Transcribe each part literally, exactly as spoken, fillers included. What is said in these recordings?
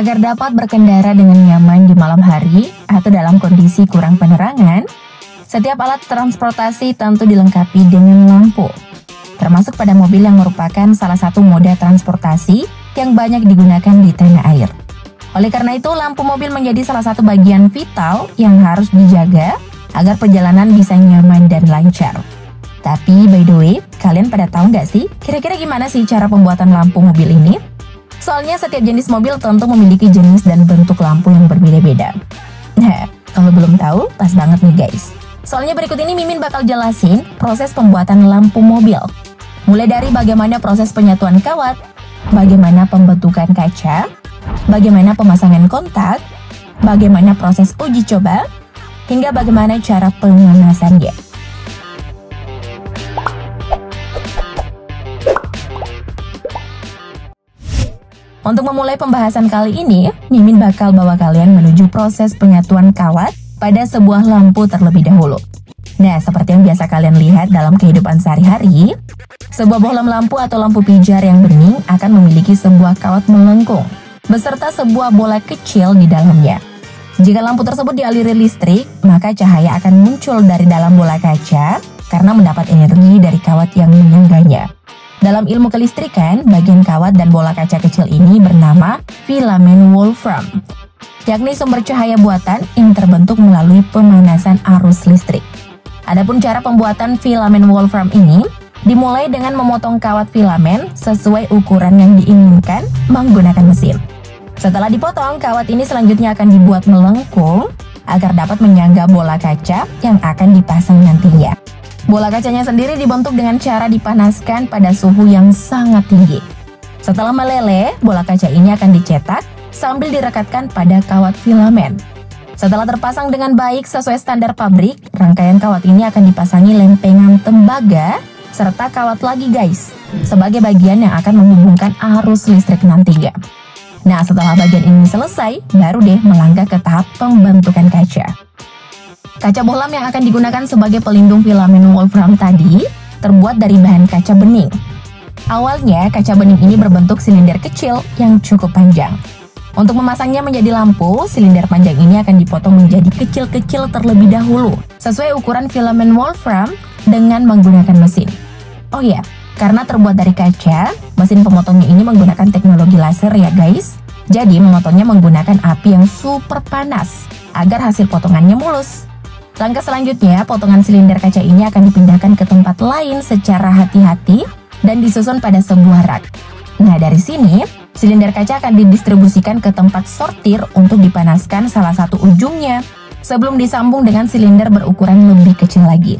Agar dapat berkendara dengan nyaman di malam hari atau dalam kondisi kurang penerangan, setiap alat transportasi tentu dilengkapi dengan lampu, termasuk pada mobil yang merupakan salah satu moda transportasi yang banyak digunakan di tanah air. Oleh karena itu, lampu mobil menjadi salah satu bagian vital yang harus dijaga agar perjalanan bisa nyaman dan lancar. Tapi by the way, kalian pada tahu nggak sih kira-kira gimana sih cara pembuatan lampu mobil ini? Soalnya setiap jenis mobil tentu memiliki jenis dan bentuk lampu yang berbeda-beda. Nah, kalau belum tahu, pas banget nih guys. Soalnya berikut ini Mimin bakal jelasin proses pembuatan lampu mobil. Mulai dari bagaimana proses penyatuan kawat, bagaimana pembentukan kaca, bagaimana pemasangan kontak, bagaimana proses uji coba, hingga bagaimana cara pengemasannya. Untuk memulai pembahasan kali ini, Mimin bakal bawa kalian menuju proses penyatuan kawat pada sebuah lampu terlebih dahulu. Nah, seperti yang biasa kalian lihat dalam kehidupan sehari-hari, sebuah bohlam lampu atau lampu pijar yang bening akan memiliki sebuah kawat melengkung, beserta sebuah bola kecil di dalamnya. Jika lampu tersebut dialiri listrik, maka cahaya akan muncul dari dalam bola kaca karena mendapat energi dari kawat yang menyangganya. Dalam ilmu kelistrikan, bagian kawat dan bola kaca kecil ini bernama filamen Wolfram, yakni sumber cahaya buatan yang terbentuk melalui pemanasan arus listrik. Adapun cara pembuatan filamen Wolfram ini dimulai dengan memotong kawat filamen sesuai ukuran yang diinginkan menggunakan mesin. Setelah dipotong, kawat ini selanjutnya akan dibuat melengkung agar dapat menyangga bola kaca yang akan dipasang nantinya. Bola kacanya sendiri dibentuk dengan cara dipanaskan pada suhu yang sangat tinggi. Setelah meleleh, bola kaca ini akan dicetak sambil direkatkan pada kawat filamen. Setelah terpasang dengan baik sesuai standar pabrik, rangkaian kawat ini akan dipasangi lempengan tembaga serta kawat lagi guys, sebagai bagian yang akan menghubungkan arus listrik nantinya. Nah, setelah bagian ini selesai, baru deh melangkah ke tahap pembentukan kaca. Kaca bohlam yang akan digunakan sebagai pelindung filamen Wolfram tadi terbuat dari bahan kaca bening. Awalnya, kaca bening ini berbentuk silinder kecil yang cukup panjang. Untuk memasangnya menjadi lampu, silinder panjang ini akan dipotong menjadi kecil-kecil terlebih dahulu, sesuai ukuran filamen Wolfram dengan menggunakan mesin. Oh ya, karena terbuat dari kaca, mesin pemotongnya ini menggunakan teknologi laser ya guys. Jadi, memotongnya menggunakan api yang super panas, agar hasil potongannya mulus. Langkah selanjutnya, potongan silinder kaca ini akan dipindahkan ke tempat lain secara hati-hati dan disusun pada sebuah rak. Nah, dari sini, silinder kaca akan didistribusikan ke tempat sortir untuk dipanaskan salah satu ujungnya sebelum disambung dengan silinder berukuran lebih kecil lagi.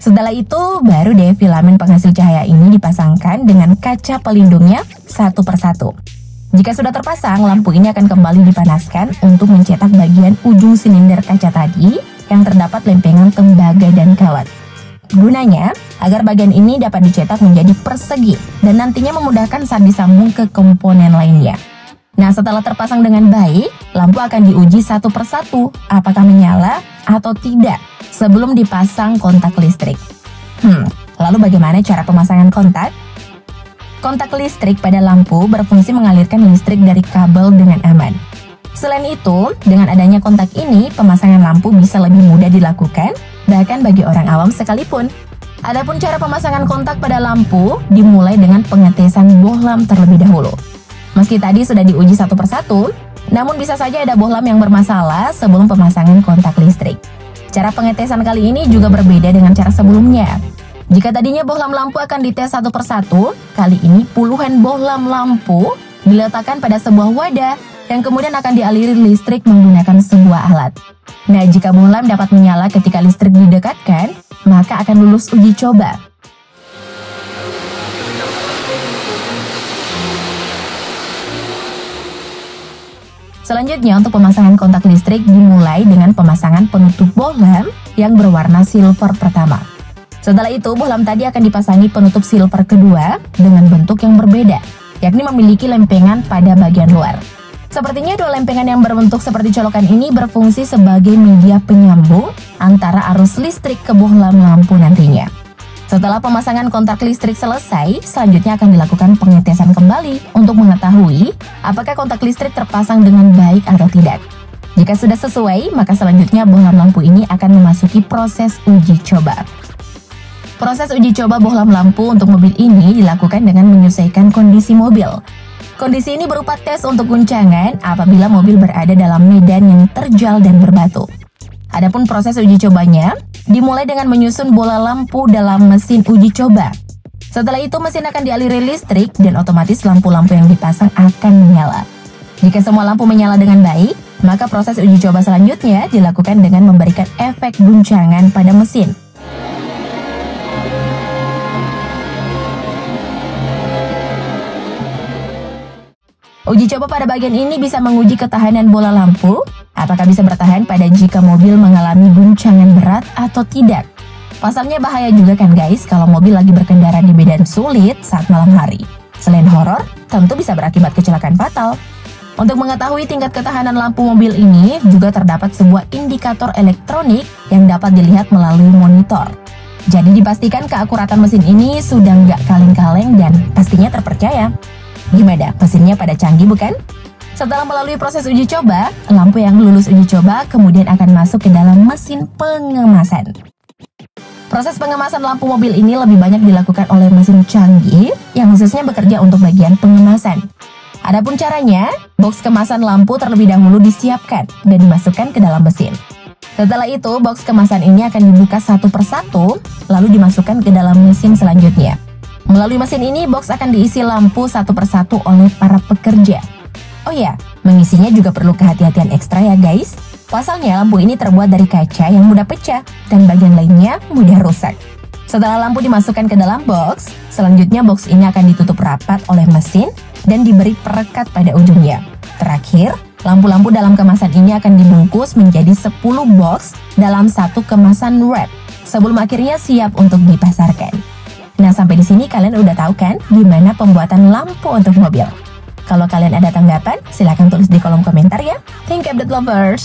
Setelah itu, baru deh filamen penghasil cahaya ini dipasangkan dengan kaca pelindungnya satu persatu. Jika sudah terpasang, lampu ini akan kembali dipanaskan untuk mencetak bagian ujung silinder kaca tadi yang terdapat lempengan tembaga dan kawat. Gunanya, agar bagian ini dapat dicetak menjadi persegi dan nantinya memudahkan saat disambung ke komponen lainnya. Nah, setelah terpasang dengan baik, lampu akan diuji satu persatu apakah menyala atau tidak sebelum dipasang kontak listrik. Hmm, lalu bagaimana cara pemasangan kontak? Kontak listrik pada lampu berfungsi mengalirkan listrik dari kabel dengan aman. Selain itu, dengan adanya kontak ini, pemasangan lampu bisa lebih mudah dilakukan, bahkan bagi orang awam sekalipun. Adapun cara pemasangan kontak pada lampu dimulai dengan pengetesan bohlam terlebih dahulu. Meski tadi sudah diuji satu persatu, namun bisa saja ada bohlam yang bermasalah sebelum pemasangan kontak listrik. Cara pengetesan kali ini juga berbeda dengan cara sebelumnya. Jika tadinya bohlam lampu akan dites satu persatu, kali ini puluhan bohlam lampu diletakkan pada sebuah wadah yang kemudian akan dialiri listrik menggunakan sebuah alat. Nah, jika bohlam dapat menyala ketika listrik didekatkan, maka akan lulus uji coba. Selanjutnya, untuk pemasangan kontak listrik dimulai dengan pemasangan penutup bohlam yang berwarna silver pertama. Setelah itu, bohlam tadi akan dipasangi penutup silver kedua dengan bentuk yang berbeda, yakni memiliki lempengan pada bagian luar. Sepertinya dua lempengan yang berbentuk seperti colokan ini berfungsi sebagai media penyambung antara arus listrik ke bohlam lampu nantinya. Setelah pemasangan kontak listrik selesai, selanjutnya akan dilakukan pengetesan kembali untuk mengetahui apakah kontak listrik terpasang dengan baik atau tidak. Jika sudah sesuai, maka selanjutnya bohlam lampu ini akan memasuki proses uji coba. Proses uji coba bohlam lampu untuk mobil ini dilakukan dengan menyesuaikan kondisi mobil. Kondisi ini berupa tes untuk guncangan apabila mobil berada dalam medan yang terjal dan berbatu. Adapun proses uji cobanya dimulai dengan menyusun bola lampu dalam mesin uji coba. Setelah itu mesin akan dialiri listrik dan otomatis lampu-lampu yang dipasang akan menyala. Jika semua lampu menyala dengan baik, maka proses uji coba selanjutnya dilakukan dengan memberikan efek guncangan pada mesin. Uji coba pada bagian ini bisa menguji ketahanan bola lampu, apakah bisa bertahan pada jika mobil mengalami guncangan berat atau tidak. Pasalnya bahaya juga kan guys kalau mobil lagi berkendara di medan sulit saat malam hari. Selain horor, tentu bisa berakibat kecelakaan fatal. Untuk mengetahui tingkat ketahanan lampu mobil ini, juga terdapat sebuah indikator elektronik yang dapat dilihat melalui monitor. Jadi dipastikan keakuratan mesin ini sudah nggak kaleng-kaleng dan pastinya terpercaya. Gimana, mesinnya pada canggih bukan? Setelah melalui proses uji coba, lampu yang lulus uji coba kemudian akan masuk ke dalam mesin pengemasan. Proses pengemasan lampu mobil ini lebih banyak dilakukan oleh mesin canggih yang khususnya bekerja untuk bagian pengemasan. Adapun caranya, box kemasan lampu terlebih dahulu disiapkan dan dimasukkan ke dalam mesin. Setelah itu, box kemasan ini akan dibuka satu persatu, lalu dimasukkan ke dalam mesin selanjutnya. Melalui mesin ini, box akan diisi lampu satu persatu oleh para pekerja. Oh ya, mengisinya juga perlu kehati-hatian ekstra ya guys. Pasalnya lampu ini terbuat dari kaca yang mudah pecah dan bagian lainnya mudah rusak. Setelah lampu dimasukkan ke dalam box, selanjutnya box ini akan ditutup rapat oleh mesin dan diberi perekat pada ujungnya. Terakhir, lampu-lampu dalam kemasan ini akan dibungkus menjadi sepuluh box dalam satu kemasan wrap sebelum akhirnya siap untuk dipasarkan. Nah, sampai di sini kalian udah tahu kan gimana pembuatan lampu untuk mobil. Kalau kalian ada tanggapan, silahkan tulis di kolom komentar ya. Think Update Lovers!